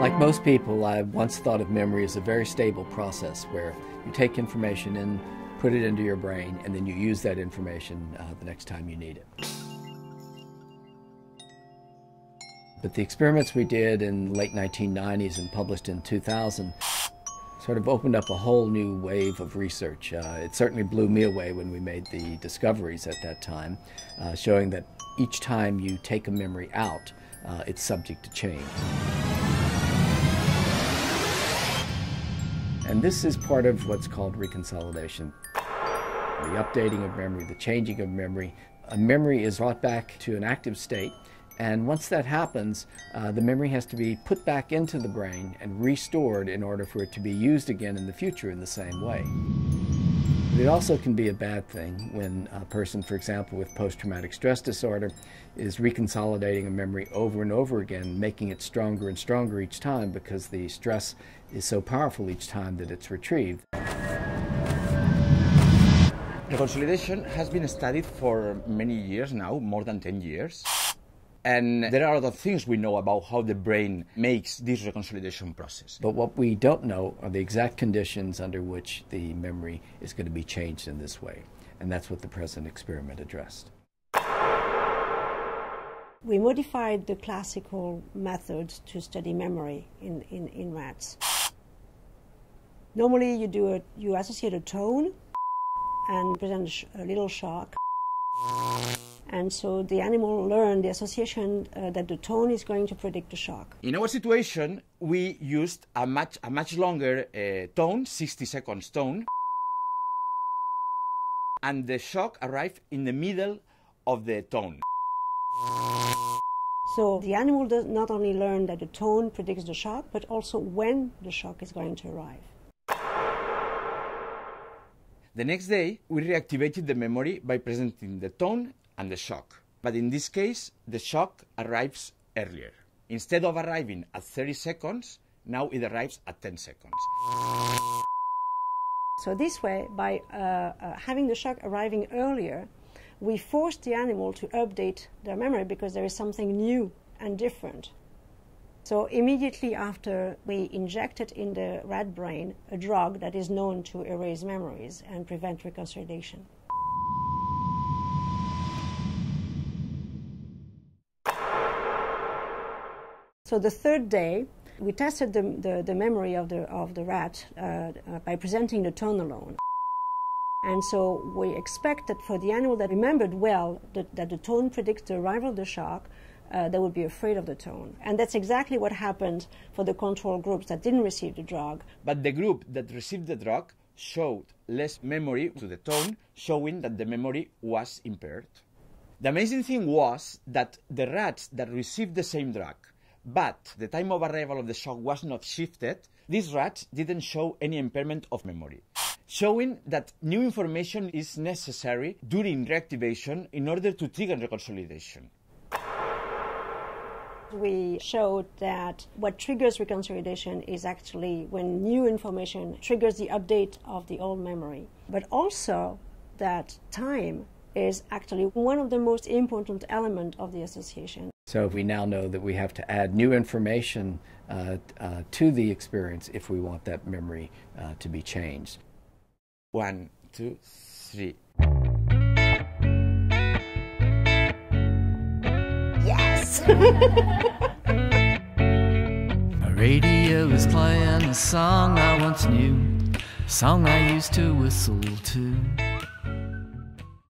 Like most people, I once thought of memory as a very stable process where you take information in, put it into your brain, and then you use that information the next time you need it. But the experiments we did in the late 1990s and published in 2000 sort of opened up a whole new wave of research. It certainly blew me away when we made the discoveries at that time, showing that each time you take a memory out, it's subject to change. And this is part of what's called reconsolidation. The updating of memory, the changing of memory. A memory is brought back to an active state, and once that happens, the memory has to be put back into the brain and restored in order for it to be used again in the future in the same way. But it also can be a bad thing when a person, for example, with post-traumatic stress disorder is reconsolidating a memory over and over again, making it stronger and stronger each time because the stress is so powerful each time that it's retrieved. Reconsolidation has been studied for many years now, more than 10 years. And there are other things we know about how the brain makes this reconsolidation process. But what we don't know are the exact conditions under which the memory is going to be changed in this way. And that's what the present experiment addressed. We modified the classical method to study memory in rats. Normally you associate a tone and present a little shock. And so the animal learned the association that the tone is going to predict the shock. In our situation, we used a much longer tone, 60 seconds tone, and the shock arrived in the middle of the tone. So the animal does not only learn that the tone predicts the shock, but also when the shock is going to arrive. The next day, we reactivated the memory by presenting the tone and the shock. But in this case, the shock arrives earlier. Instead of arriving at 30 seconds, now it arrives at 10 seconds. So this way, by having the shock arriving earlier, we forced the animal to update their memory because there is something new and different. So immediately after, we injected in the rat brain a drug that is known to erase memories and prevent reconsolidation. So the third day, we tested the memory of the rat by presenting the tone alone. And so we expect that for the animal that remembered well that the tone predicts the arrival of the shock, they would be afraid of the tone. And that's exactly what happened for the control groups that didn't receive the drug. But the group that received the drug showed less memory to the tone, showing that the memory was impaired. The amazing thing was that the rats that received the same drug, but the time of arrival of the shock was not shifted, these rats didn't show any impairment of memory, showing that new information is necessary during reactivation in order to trigger reconsolidation. We showed that what triggers reconsolidation is actually when new information triggers the update of the old memory, but also that time is actually one of the most important elements of the association. So we now know that we have to add new information to the experience if we want that memory to be changed. 1, 2, 3. Yes! My radio is playing a song I once knew, a song I used to whistle to.